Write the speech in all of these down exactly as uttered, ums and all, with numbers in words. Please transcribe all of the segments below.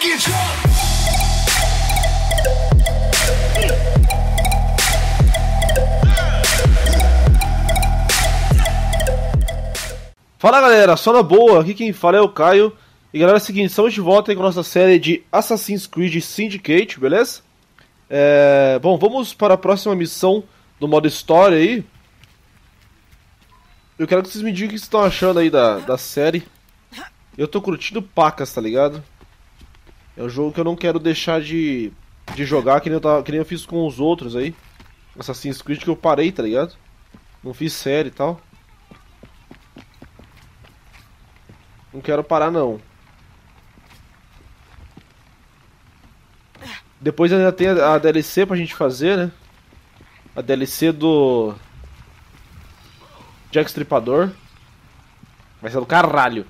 fucking truck. Fala galera, só na boa, aqui quem fala é o Caio. E galera, é o seguinte, estamos de volta aí com a nossa série de Assassin's Creed Syndicate, beleza? É... Bom, vamos para a próxima missão do modo história aí. Eu quero que vocês me digam o que vocês estão achando aí da, da série. Eu tô curtindo pacas, tá ligado? É um jogo que eu não quero deixar de, de jogar, que nem, eu tava, que nem eu fiz com os outros aí. Assassin's Creed que eu parei, tá ligado? Não fiz série e tal. Não quero parar, não. Depois ainda tem a D L C pra gente fazer, né? A D L C do... Jack Stripador. Vai ser do caralho.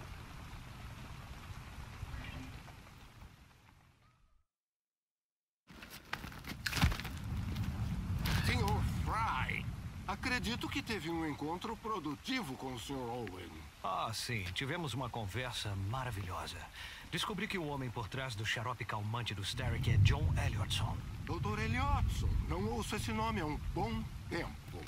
Senhor Fry, acredito que teve um encontro produtivo com o senhor Owen. Ah, sim. Tivemos uma conversa maravilhosa. Descobri que o homem por trás do xarope calmante do Starrick é John Elliotson. doutor Elliotson, não ouço esse nome há um bom tempo.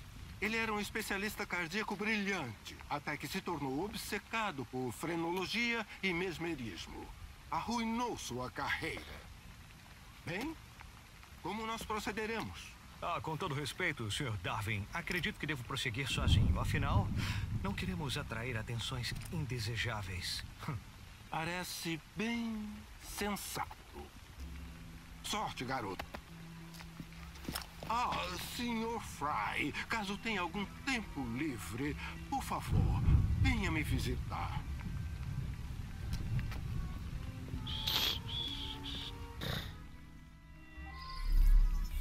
Ele era um especialista cardíaco brilhante, até que se tornou obcecado por frenologia e mesmerismo. Arruinou sua carreira. Bem, como nós procederemos? Ah, com todo respeito, senhor Darwin, acredito que devo prosseguir sozinho. Afinal, não queremos atrair atenções indesejáveis. Parece bem sensato. Sorte, garoto. Ah, senhor Fry, caso tenha algum tempo livre, por favor, venha me visitar.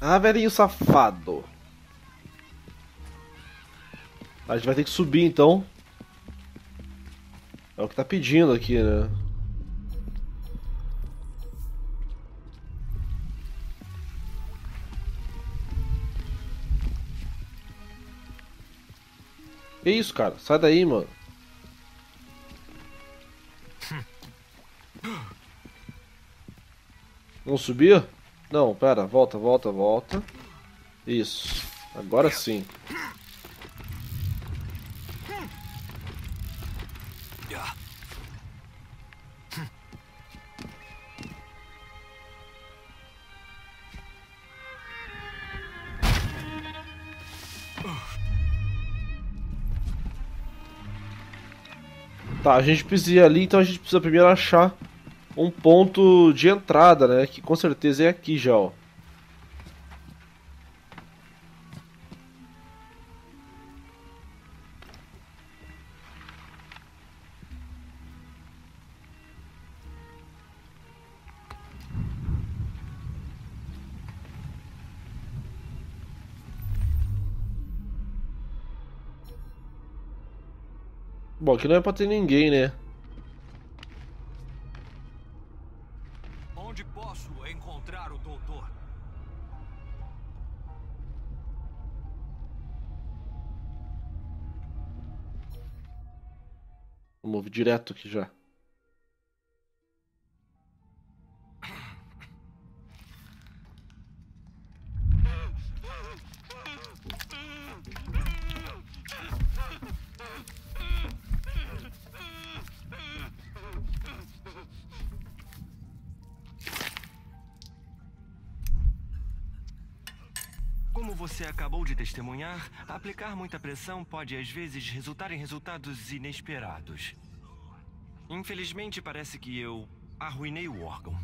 Ah, velhinho safado. A gente vai ter que subir, então. É o que tá pedindo aqui, né? Que isso, cara? Sai daí, mano. Não subir? Não, pera. Volta, volta, volta. Isso. Agora sim. Tá, a gente precisa ir ali, então a gente precisa primeiro achar um ponto de entrada, né? Que com certeza é aqui já, ó. Bom, aqui não é pra ter ninguém, né? Onde posso encontrar o doutor? Vamos ouvir direto aqui já. Você acabou de testemunhar, aplicar muita pressão pode às vezes resultar em resultados inesperados. Infelizmente, parece que eu arruinei o órgão.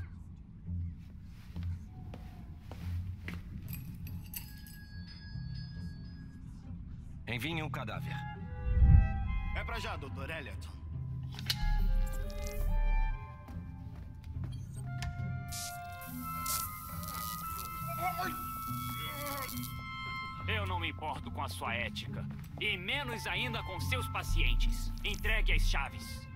Enviem o cadáver. É pra já, doutor Elliotson. Eu não me importo com a sua ética, e menos ainda com seus pacientes. Entregue as chaves.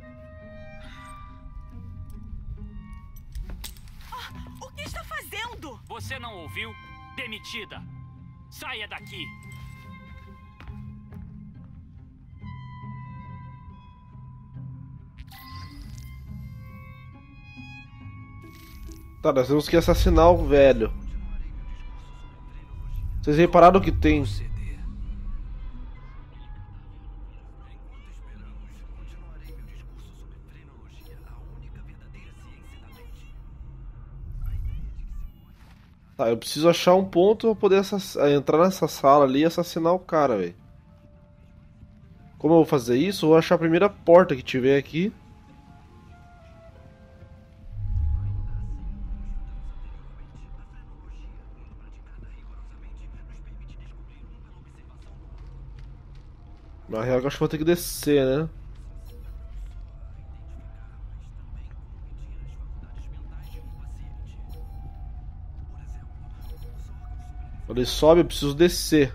Oh, o que está fazendo? Você não ouviu? Demitida. Saia daqui. Tá, nós temos que assassinar o velho. Vocês repararam que tem... Tá, eu preciso achar um ponto pra poder entrar nessa sala ali e assassinar o cara, velho. Como eu vou fazer isso? Eu vou achar a primeira porta que tiver aqui. Na real, eu acho que vou ter que descer, né? Quando ele sobe, eu preciso descer.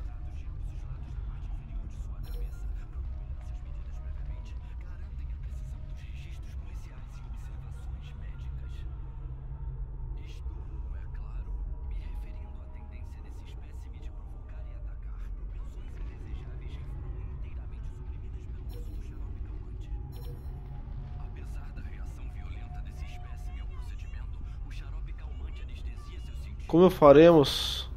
Como faremos?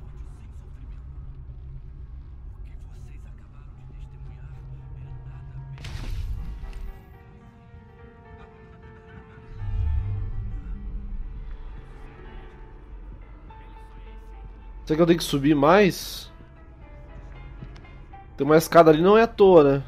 Será que eu tenho que subir mais? Tem uma escada ali, não é à toa, né?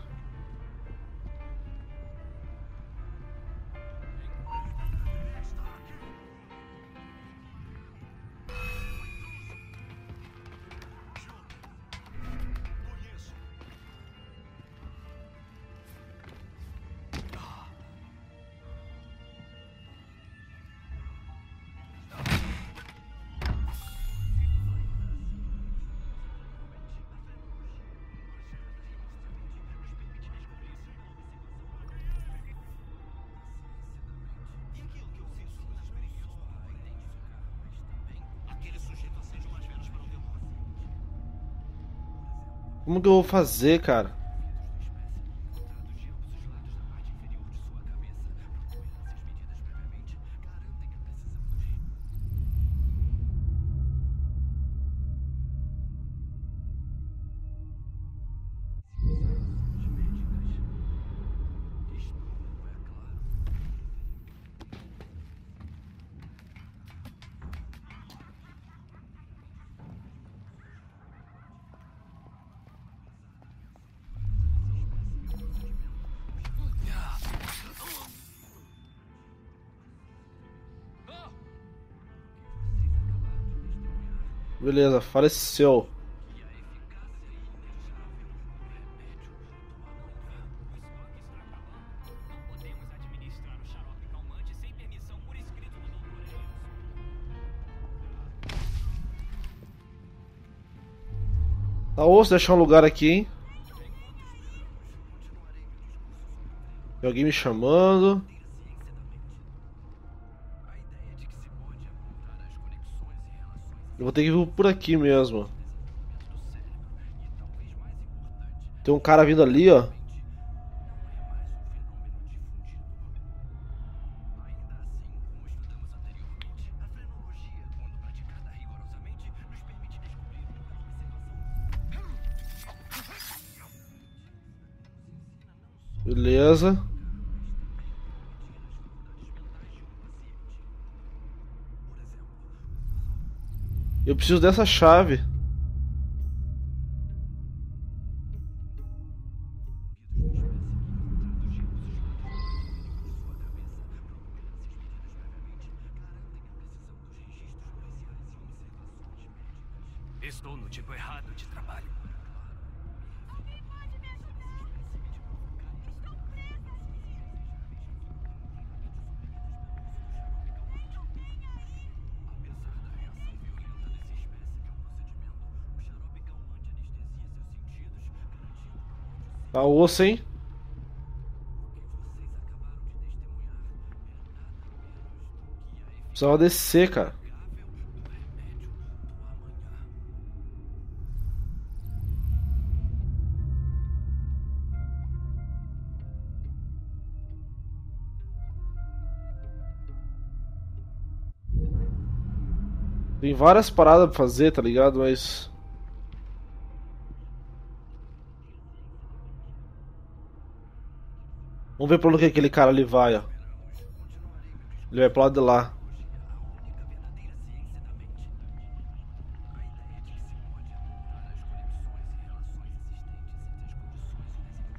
Como que eu vou fazer, cara? Beleza, faleceu. Tá osso deixar um lugar aqui, hein? Tem alguém me chamando. Eu vou ter que vir por aqui mesmo. Tem um cara vindo ali, ó. Beleza. Eu preciso dessa chave. Estou no tipo errado de trabalho. Alguém pode me ajudar? Estou presa. Apesar da reação violenta. Tá osso, hein? Precisava descer, cara. Tem várias paradas pra fazer, tá ligado? Mas... vamos ver pra onde aquele cara ali vai, ó. Ele vai pro lado de lá.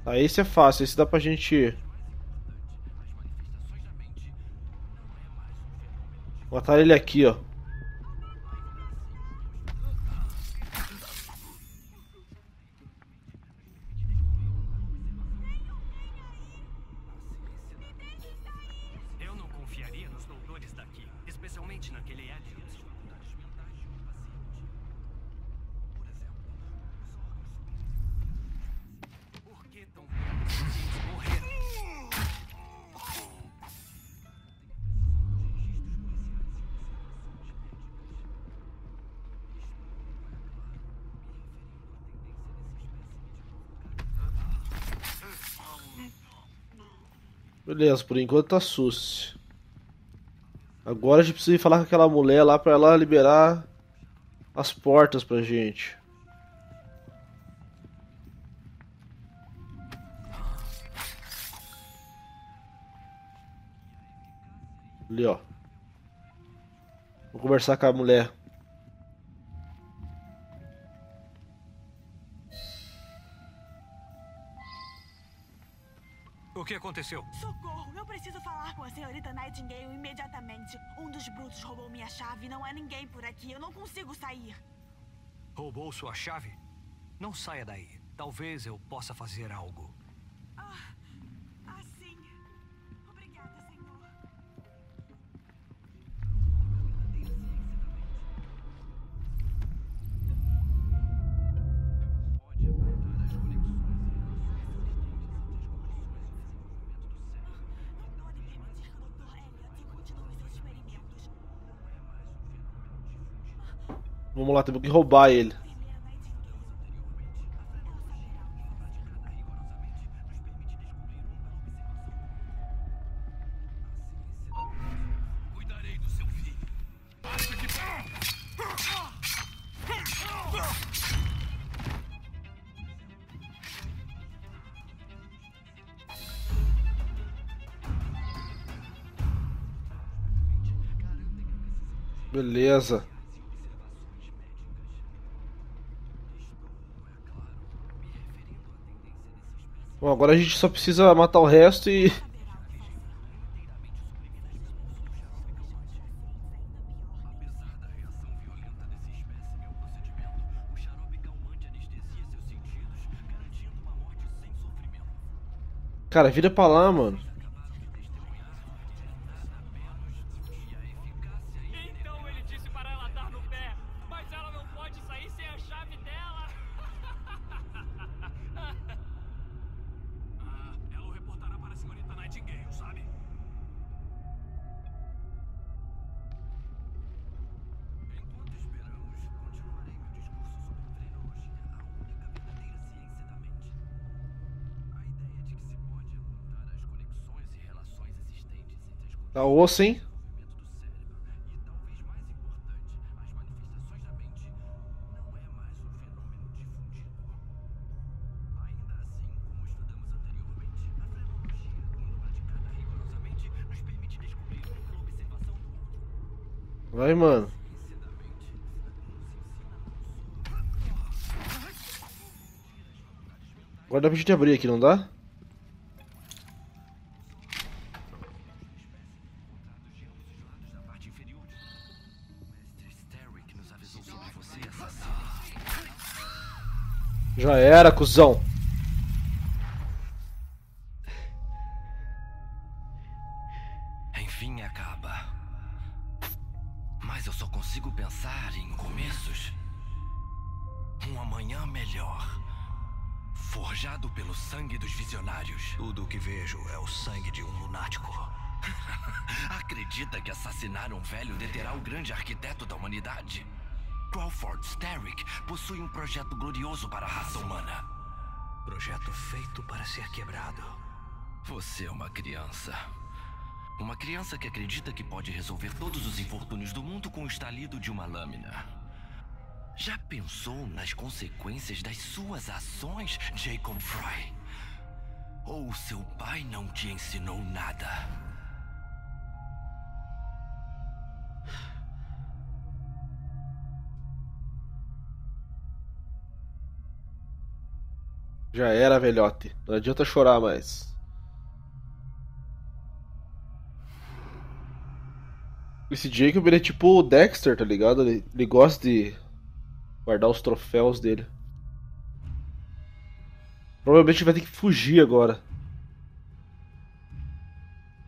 Ah, esse é fácil, esse dá pra gente ir. Botaram ele aqui, ó. Beleza, por enquanto tá sus. Agora a gente precisa ir falar com aquela mulher lá pra ela liberar as portas pra gente. Ali, ó. Vou conversar com a mulher. O que aconteceu? Socorro! Eu preciso falar com a senhorita Nightingale imediatamente. Um dos brutos roubou minha chave. Não há ninguém por aqui. Eu não consigo sair. Roubou sua chave? Não saia daí. Talvez eu possa fazer algo. Ah, ah sim. Obrigada, senhor. Vamos lá, temos que roubar ele. Cuidarei do seu filho. Beleza. Bom, agora a gente só precisa matar o resto e... Cara, vira pra lá, mano. Tá osso, hein? Vai, mano. Agora dá pra gente abrir aqui, não dá? Já era, cuzão. Enfim, acaba. Mas eu só consigo pensar em começos. Um amanhã melhor. Forjado pelo sangue dos visionários. Tudo o que vejo é o sangue de um lunático. Acredita que assassinar um velho deterá o grande arquiteto da humanidade? Crawford Starrick possui um projeto glorioso para a raça humana. Projeto feito para ser quebrado. Você é uma criança. Uma criança que acredita que pode resolver todos os infortúnios do mundo com o estalido de uma lâmina. Já pensou nas consequências das suas ações, Jacob Fry? Ou seu pai não te ensinou nada? Já era, velhote. Não adianta chorar mais. Esse Jacob, ele é tipo o Dexter, tá ligado? Ele, ele gosta de guardar os troféus dele. Provavelmente ele vai ter que fugir agora.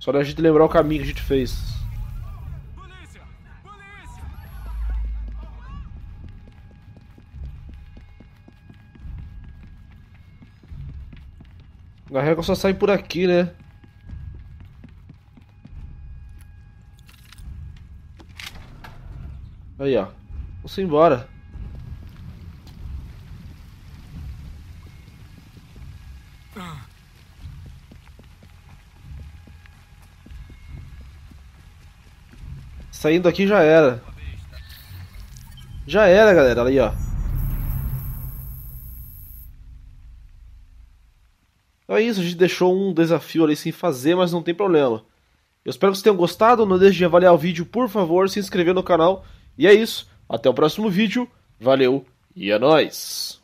Só da gente lembrar o caminho que a gente fez. Polícia! Polícia! Na regra só sai por aqui, né? Aí, ó. Vamos embora. Saindo aqui já era. Já era, galera. Aí, ó. Então é isso. A gente deixou um desafio ali sem fazer, mas não tem problema. Eu espero que vocês tenham gostado. Não deixe de avaliar o vídeo, por favor. Se inscrever no canal. E é isso, até o próximo vídeo, valeu e é nóis!